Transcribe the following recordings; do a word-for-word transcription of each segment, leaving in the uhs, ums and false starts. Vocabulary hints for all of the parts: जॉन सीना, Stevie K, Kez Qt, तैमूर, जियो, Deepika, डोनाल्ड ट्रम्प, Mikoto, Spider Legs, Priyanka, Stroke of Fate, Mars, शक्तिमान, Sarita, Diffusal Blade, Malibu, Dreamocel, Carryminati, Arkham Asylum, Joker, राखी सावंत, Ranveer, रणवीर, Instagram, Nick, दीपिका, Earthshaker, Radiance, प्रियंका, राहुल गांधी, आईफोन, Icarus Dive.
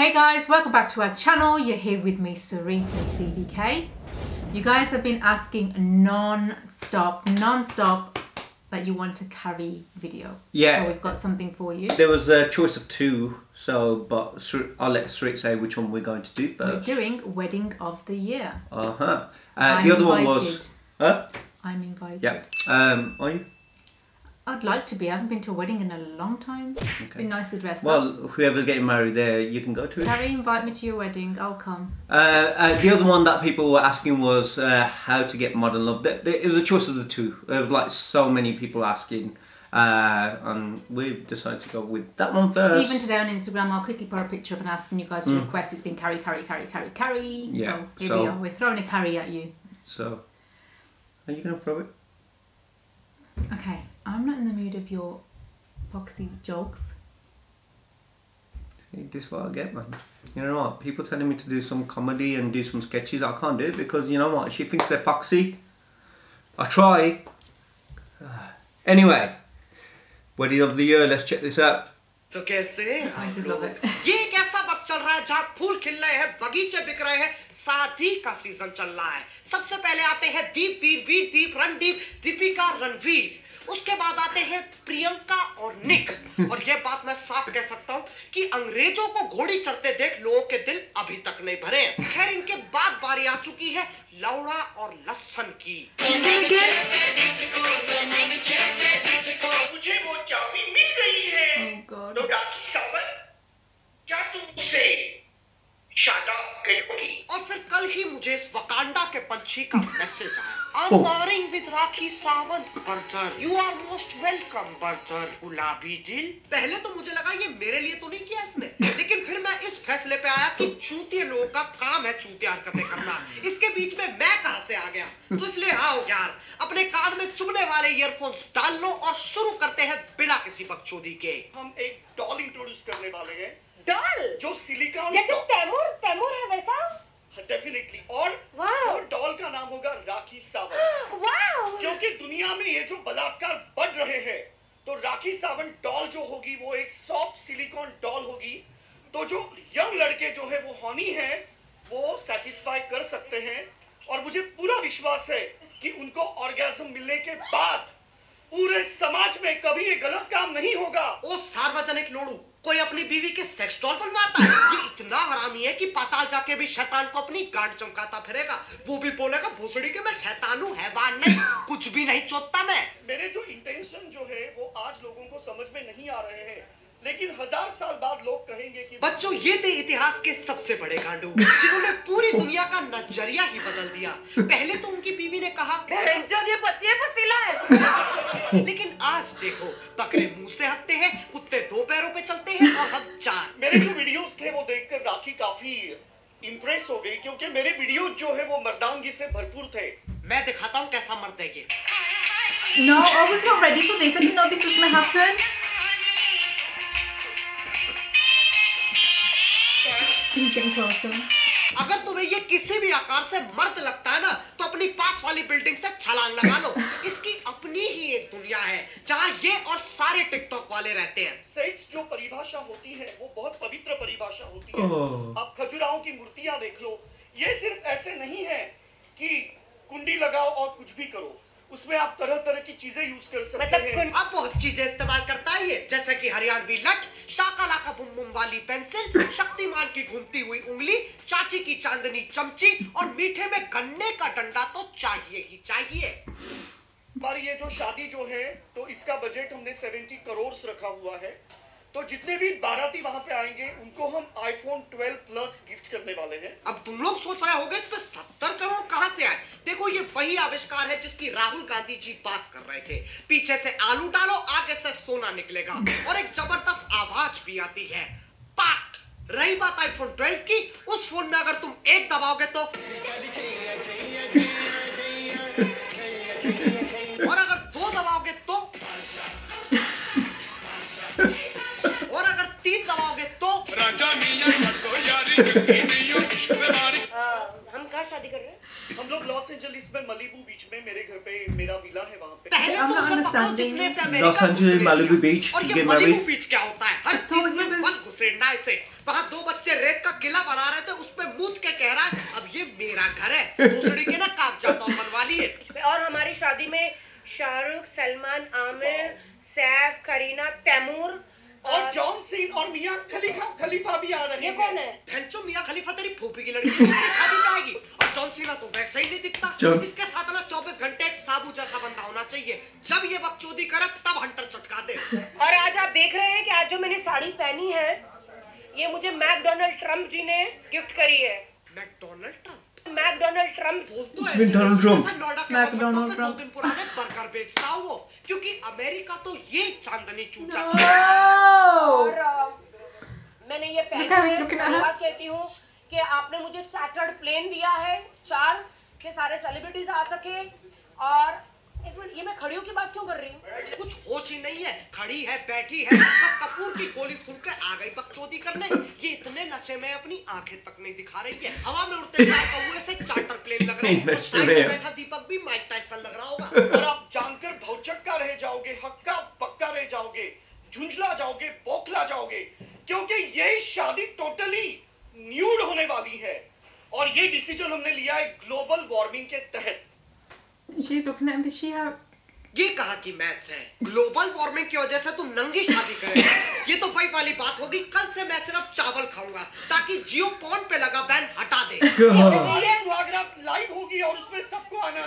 Hey guys, welcome back to our channel. You're here with me, Sarita and Stevie K. You guys have been asking non-stop, non-stop that you want to carry video. Yeah. So we've got something for you. There was a choice of two, so but I'll let Sarita say which one we're going to do first. We're doing Wedding of the Year. Uh-huh. Uh, the other one was... Huh? I'm invited. Yeah. Um, are you? I'd like to be. I haven't been to a wedding in a long time. Okay. It'd be nice to dress well, up. Well, whoever's getting married there, you can go to it. Carrie, invite me to your wedding. I'll come. Uh, uh, the other one that people were asking was uh, how to get modern love. There, there, it was a choice of the two. There was like so many people asking. Uh, and we've decided to go with that one first. Even today on Instagram, I'll quickly put a picture up and asking you guys to mm. request. It's been Carrie, Carrie, Carrie, Carrie, Carrie. Yeah. So here so, we are. We're throwing a Carrie at you. So, are you going to throw it? Okay. I'm not in the mood of your boxy jokes. See, this is what I get, man. You know what? People telling me to do some comedy and do some sketches. I can't do it because, you know what? She thinks they're boxy. I try. Anyway. Wedding of the Year. Let's check this out. So, I do love it. शादी का season चल रहा है. सबसे पहले आते हैं दीप, वीर, वीर, दीप, रणदीप, दीपिका, रणवीर. उसके बाद आते हैं प्रियंका और निक. और ये बात मैं साफ कह सकता हूँ कि अंग्रेजों को घोड़ी चढ़ते देख लोगों के दिल अभी तक नहीं भरे. खैर इनके बाद बारी आ चुकी है लौड़ा और लहसुन की. मुझे वो चाबी मिल गई है. तो राखी सावंत, क्या तुम उसे और फिर कल ही मुझे इस वकांडा के पंछी का मैसेज आया. I'm marrying with राखी सावंत brother. You are most welcome brother. गुलाबी दिल. पहले तो मुझे लगा ये मेरे लिए तो नहीं किया इसने, लेकिन फिर मैं इस फैसले पे आया कि चूतिए लोगों का काम है चूतिया हरकतें करना. इसके बीच में मैं कहाँ से आ गया? तो इसलिए आओ यार, अपने कान में चुभने वाले ईयरफोन्स डाल लो और शुरू करते हैं बिना किसी बकचोदी के. हम एक डॉल इंट्रोड्यूस करने वाले हैं. डॉल जो सिलिकॉन जैसे तैमूर तैमूर है वैसा. डेफिनेटली. और और डॉल का नाम होगा राखी सावंत. वाओ. क्योंकि दुनिया में ये जो बलात्कार बढ़ रहे हैं, तो राखी सावंत डॉल जो होगी वो एक सॉफ्ट सिलिकॉन डॉल होगी. तो जो यंग लड़के जो है वो हॉनी है वो सेटिस्फाई कर सकते हैं. और मुझे पूरा विश्वास है कि उनको ऑर्गेज्म मिलने के बाद पूरे समाज में कभी ये गलत काम नहीं होगा. ओ सार्वजनिक लोड़ू, कोई अपनी बीवी के सेक्स डॉल बनवाता है. ये इतना हरामी है कि पाताल जाके भी शैतान को अपनी गांड चमकाता फिरेगा. वो भी बोलेगा भोसड़ी के मैं शैतान हूं, हैवान नहीं, कुछ भी नहीं चोतता मैं. मेरे जो इंटेंशन जो है वो आज लोगों को समझ में नहीं आ रहे हैं, लेकिन हजार साल बाद लोग कहेंगे कि बच्चों ये थे इतिहास के सबसे बड़े गांडू जिन्होंने पूरी दुनिया का नजरिया ही बदल दिया. पहले तो उनकी बीवी ने कहा ये पतिया पतीला है, लेकिन आज देखो बकरे मुंह से हटते हैं, कुत्ते दो पैरों पे चलते हैं और हम चार. मेरे जो वीडियोस थे वो देखकर राखी काफी इम्प्रेस हो गई, क्योंकि मेरे वीडियो जो है वो मर्दानगी से भरपूर थे. मैं दिखाता हूँ कैसा मरते ये. No, I was not ready for this. I didn't know this was gonna happen. अगर तुम्हें ये किसी भी आकार से मर्द लगता है ना, तो अपनी पास वाली बिल्डिंग से छलांग लगा लो. इसकी अपनी ही एक दुनिया है जहाँ ये और सारे टिकटॉक वाले रहते हैं. सेक्स जो परिभाषा होती है वो बहुत पवित्र परिभाषा होती है. oh. आप खजुराहों की मूर्तियाँ देख लो. ये सिर्फ ऐसे नहीं है कि कुंडी लगाओ और कुछ भी करो. उसमें आप तरह तरह की चीजें यूज कर सकते हैं. आप बहुत चीजें इस्तेमाल करता है जैसे कि हरियाणवी लट, शाकाला का बुम बुम वाली पेंसिल, शक्तिमान की घूमती हुई उंगली, चाची की चांदनी चमची और मीठे में गन्ने का डंडा तो चाहिए ही चाहिए. पर ये जो शादी जो है तो इसका बजट हमने सत्तर करोड़ रखा हुआ है. तो जितने भी बाराती वहाँ पे आएंगे उनको हम आईफोन ट्वेल्व प्लस गिफ्ट करने वाले हैं. अब तुम लोग सोच रहे होगे इसमें सत्तर करोड़ कहाँ से आए? देखो ये वही आविष्कार है जिसकी राहुल गांधी जी बात कर रहे थे. पीछे से आलू डालो, आगे से सोना निकलेगा. और एक जबरदस्त आवाज भी आती है. पाक. रही बात आईफोन ट्वेल्व की, उस फोन में अगर तुम एक दबाओगे तो और अगर दो दबाओगे तो हम कहाँ शादी कर रहे हैं? हम लोग लॉस एंजलिस में मलिबू बीच में, मेरे घर पे मेरा विला है वहाँ पे. पहले तो लॉस एंजलिस मलिबू बीच. और ये मलिबू बीच क्या होता है? हर चीज में बस सेड़ना इसे। वहाँ दो बच्चे रेत का किला बना रहे थे, उसपे मूत के कह रहा है अब ये मेरा घर है, दूसरी के ना कागजात और बनवा लिए। और हमारी शादी में शाहरुख, सलमान, आमिर, सैफ, करीना, तैमूर और जॉन सीन और मियां खलीफा खलीफा भी आ रहे हैं। ये कौन है? भैंचो मियां खलीफा तेरी फूफी की लड़की है, शादी में आएगी। और जॉन सीना तो वैसे ही नहीं दिखता, इसके साथ ना चौबीस घंटे एक साबू जैसा बंदा होना चाहिए, जब ये बकचोदी करे तब हंटर चटका दे। और आज आप देख रहे हैं कि आज जो मैंने साड़ी पहनी है ये मुझे मैकडोनल्ड ट्रम्प जी ने गिफ्ट करी है। McDonald Trump McDonald Trump डोनाल्ड ट्रम्प McDonald Trump दिन पुराने बर्गर बेचता है वो, क्योंकि अमेरिका तो ये चांदनी चूचा no! और मैंने ये पहले धन्यवाद कहती हूँ कि आपने मुझे चार्टर्ड प्लेन दिया है चार के सारे सेलिब्रिटीज आ सके। और एक मिनट, ये मैं खड़ियों की बात क्यों कर रही हूँ? कुछ होश ही नहीं है, खड़ी है बैठी है, बस कपूर की गोली सुनकर आ गई बकचोदी करने। ये इतने नशे में अपनी आंखें तक नहीं दिखा रही है, हवा में उड़ते चार कौवे से चार्टर प्लेन लग रहे हैं। साइड में बैठा दीपक भी माइक टायसन लग रहा होगा। और आप जानकर भौचक्का रह जाओगे, हक्का बक्का रह जाओगे, झुंझला जाओगे, बौखला जाओगे, क्योंकि ये शादी टोटली न्यूड होने वाली है। और ये डिसीजन हमने लिया है ग्लोबल वार्मिंग के तहत। ये कहा कि मैथ्स है, ग्लोबल वार्मिंग की वजह से तुम नंगी शादी करेगा, ये तो वही वाली बात होगी। कल से मैं सिर्फ चावल खाऊंगा ताकि जियो पॉन पे लगा बैन हटा दे। लाइव होगी और उसमें सबको आना है।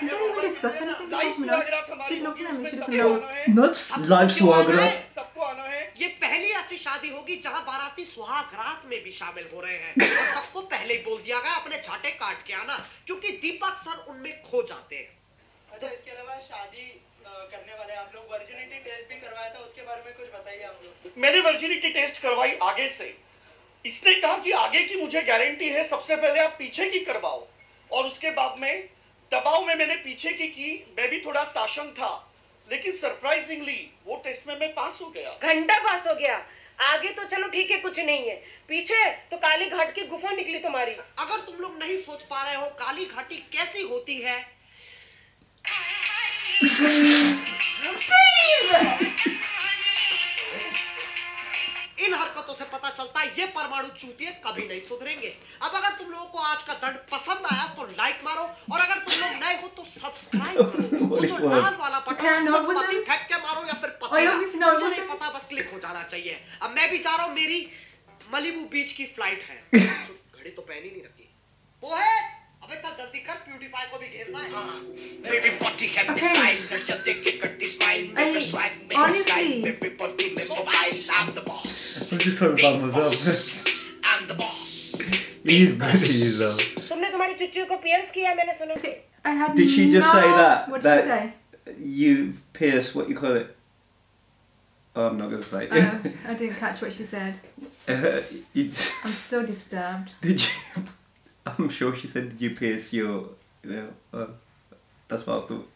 सबको आना है। ये पहली ऐसी शादी होगी जहाँ बाराती सुहाग रात में भी शामिल हो रहे हैं। तो सबको पहले ही बोल दिया गया अपने छाटे काट के आना, क्योंकि दीपक सर उनमें खो जाते हैं। अच्छा, इसके अलावा शादी करने वाले आप लोग वर्जिनिटी टेस्ट भी करवाया था, उसके बारे में कुछ बताइए आप लोग। मैंने वर्जिनिटी टेस्ट करवाई आगे से, इसने कहा कि आगे की मुझे गारंटी है, सबसे पहले आप पीछे की करवाओ। और उसके बाद में दबाव में मैंने पीछे की की, मैं भी थोड़ा शासन था, लेकिन सरप्राइजिंगली वो टेस्ट में मैं पास हो गया। घंटा पास हो गया, आगे तो चलो ठीक है कुछ नहीं है, पीछे तो काली घाट की गुफा निकली तुम्हारी। अगर तुम लोग नहीं सोच पा रहे हो काली घाटी कैसी होती है, इन हरकतों से पता चलता है ये परमाणु चूतिए कभी नहीं सुधरेंगे। अब अगर तुम लोगों को आज का दंड पसंद आया तो लाइक मारो, और अगर तुम लोग नए हो तो सब्सक्राइब करो। वो जो लाल वाला बटन उसको पति फेंक के मारो या फिर पता नहीं पता, बस क्लिक हो जाना चाहिए। अब मैं भी जा रहा हूँ, मेरी मलिबू बीच की फ्लाइट है। घड़ी तो पहनी नहीं रखी वो है। अबे चल जल्दी कर, ब्यूटीफाई को भी घेरना है। Everybody have this sign that you think it cut this mind that you swipe may sign everybody may mobile lab the boss. I'm just trying to balance myself. I'm the boss. He is good, he is though. तुमने तुम्हारी चुच्ची को pierce किया मैंने सुना। I had no. Did she just say that? What did she say? You pierce what you call it. Oh, I'm not going to say it. Oh, I didn't catch what she said. Uh, you just... I'm so disturbed. Did you? I'm sure she said, did you pierce your? You know, uh, that's what I thought.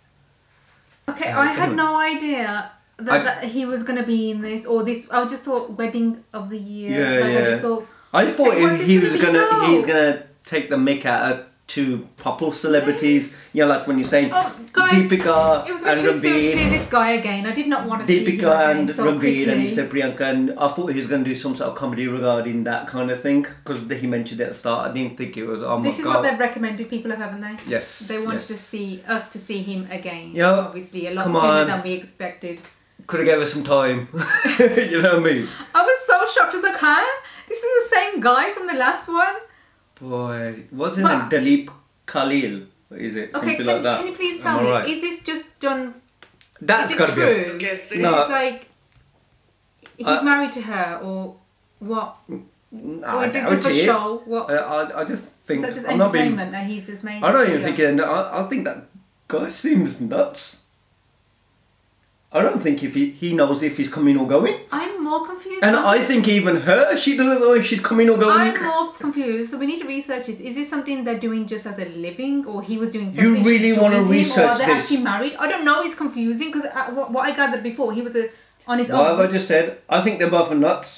Okay, I, I had no idea that, I, that he was going to be in this or this. I just thought wedding of the year. Yeah, like, yeah. I just thought, I thought if he was going to he's going to take the mick out of two couple celebrities. Yes. Yeah, like when you're saying oh, guys, Deepika it was and Ranveer. To see this guy again. I did not want to Deepika see Deepika and so Ranveer, and you said Priyanka, and I thought he was going to do some sort of comedy regarding that kind of thing because he mentioned it at the start. I didn't think it was. Oh my this is God. What they've recommended people have, haven't they? Yes. They wanted yes. to see us to see him again. Yeah. Obviously, a lot Come sooner on. than we expected. Could have gave us some time. You know what I mean? I was so shocked. I was like, huh? This is the same guy from the last one? Boy. What's his name? Dalip Khalil. What is it? Okay, Something can, like that. Can you please tell Am me, right? is this just done... That's got to be... Is it true? Is no. this like... He's uh, married to her or what? Nah, or is it just a it. show? What? I, I, I just think... Is that just I'm entertainment not being, that he's just made? I don't even think... It, I, I think that guy seems nuts. I don't think if he, he knows if he's coming or going. I'm more confused. And I think even her, she doesn't know if she's coming or going. I'm more confused. So we need to research this. Is this something they're doing just as a living, or he was doing something? You really want to research him, or are they this? Actually married? I don't know. It's confusing because what, what I gathered before, he was a, on his well, own. What have I just said? I think they're both nuts.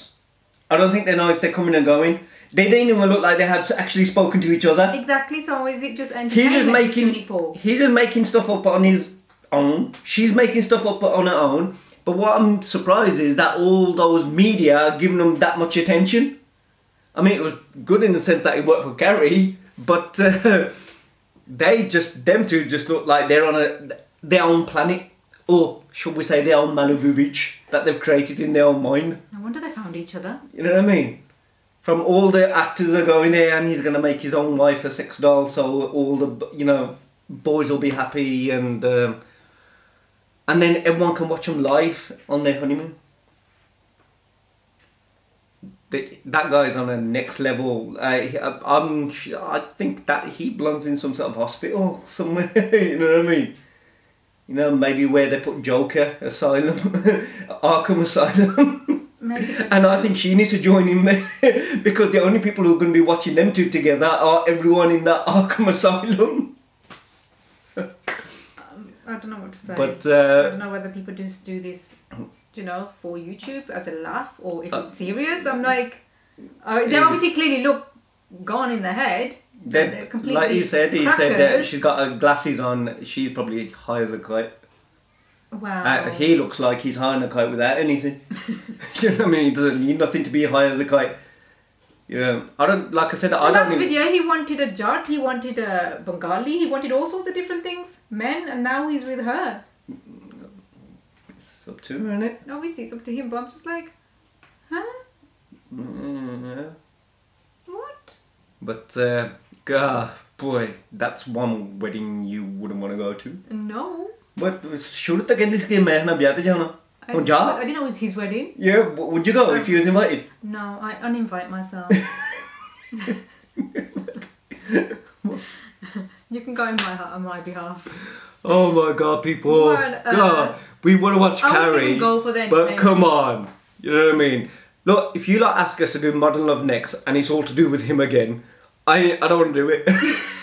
I don't think they know if they're coming or going. They didn't even look like they had actually spoken to each other. Exactly. So is it just entertainment? He's just making. He's just making stuff up on his. Own. She's making stuff up on her own. But what I'm surprised is that all those media are giving them that much attention. I mean, it was good in the sense that it worked for Carrie, but uh, they just, them two just look like they're on a, their own planet, or should we say their own Malibu beach that they've created in their own mind. No wonder they found each other. You know what I mean? From all the actors are going there, and he's going to make his own wife a sex doll, so all the, you know, boys will be happy, and um, and then everyone can watch them live on their honeymoon. That guy's on a next level. I, I'm, I think that he belongs in some sort of hospital somewhere, you know what I mean? You know, maybe where they put Joker Asylum, Arkham Asylum. Maybe. And I think she needs to join in there, because the only people who are going to be watching them two together are everyone in that Arkham Asylum. um, I don't know what to say. But, uh, I don't know whether people just do this, you know, for YouTube as a laugh, or if uh, it's serious. I'm like, uh, they obviously clearly look gone in the head. They're, they're completely like you said, crackers. He said that she's got her glasses on. She's probably high as a kite. Wow. Uh, he looks like he's high on a kite without anything. You know what I mean? He doesn't need nothing to be high as a kite. You know, I don't, like I said, I don't. Last video, he wanted a Jat, he wanted a Bengali, he wanted all sorts of different things, men, and now he's with her. Up to him, isn't it? Obviously, it's up to him, but I'm just like, huh? Mm-hmm. What? But, uh, God, boy, that's one wedding you wouldn't want to go to. No. But, should I get this game? I didn't know it was his wedding. Yeah, would you go Sorry. if you was invited? No, I uninvite myself. You can go on my, on my behalf. Oh my God, people. What, uh, God, we want to watch Carrie, go for them, but maybe. Come on. You know what I mean? Look, if you lot ask us to do Modern Love next, and it's all to do with him again, I I don't want to do it.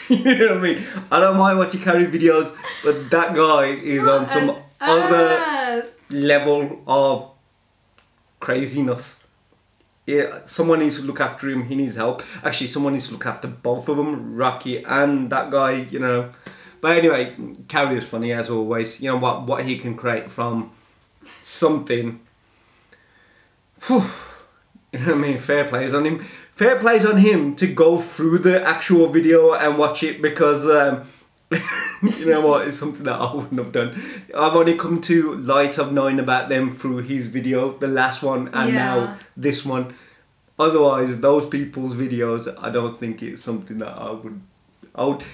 You know what I mean? I don't mind watching Carrie videos, but that guy is what on some earth. other level of craziness. Yeah, someone needs to look after him. He needs help. Actually, someone needs to look after both of them, Rakhi and that guy, you know. But anyway, Carrie is funny as always. You know what? What he can create from something. Whew. You know what I mean? Fair plays on him. Fair plays on him to go through the actual video and watch it, because um, you know what? It's something that I wouldn't have done. I've only come to light of knowing about them through his video, the last one, and yeah. now this one. Otherwise, those people's videos, I don't think it's something that I would. I would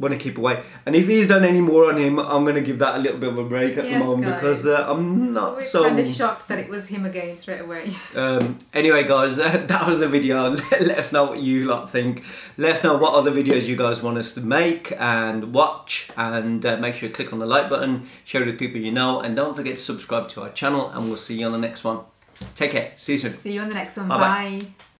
want to keep away, and if he's done any more on him, I'm going to give that a little bit of a break at yes, the moment, guys. because uh, I'm not We're so... kind of shocked that it was him again straight away. Um, anyway guys, uh, that was the video. Let, let us know what you lot think. Let us know what other videos you guys want us to make and watch, and uh, make sure you click on the like button, share it with people you know, and don't forget to subscribe to our channel, and we'll see you on the next one. Take care, see you soon. See you on the next one, bye. -bye. bye.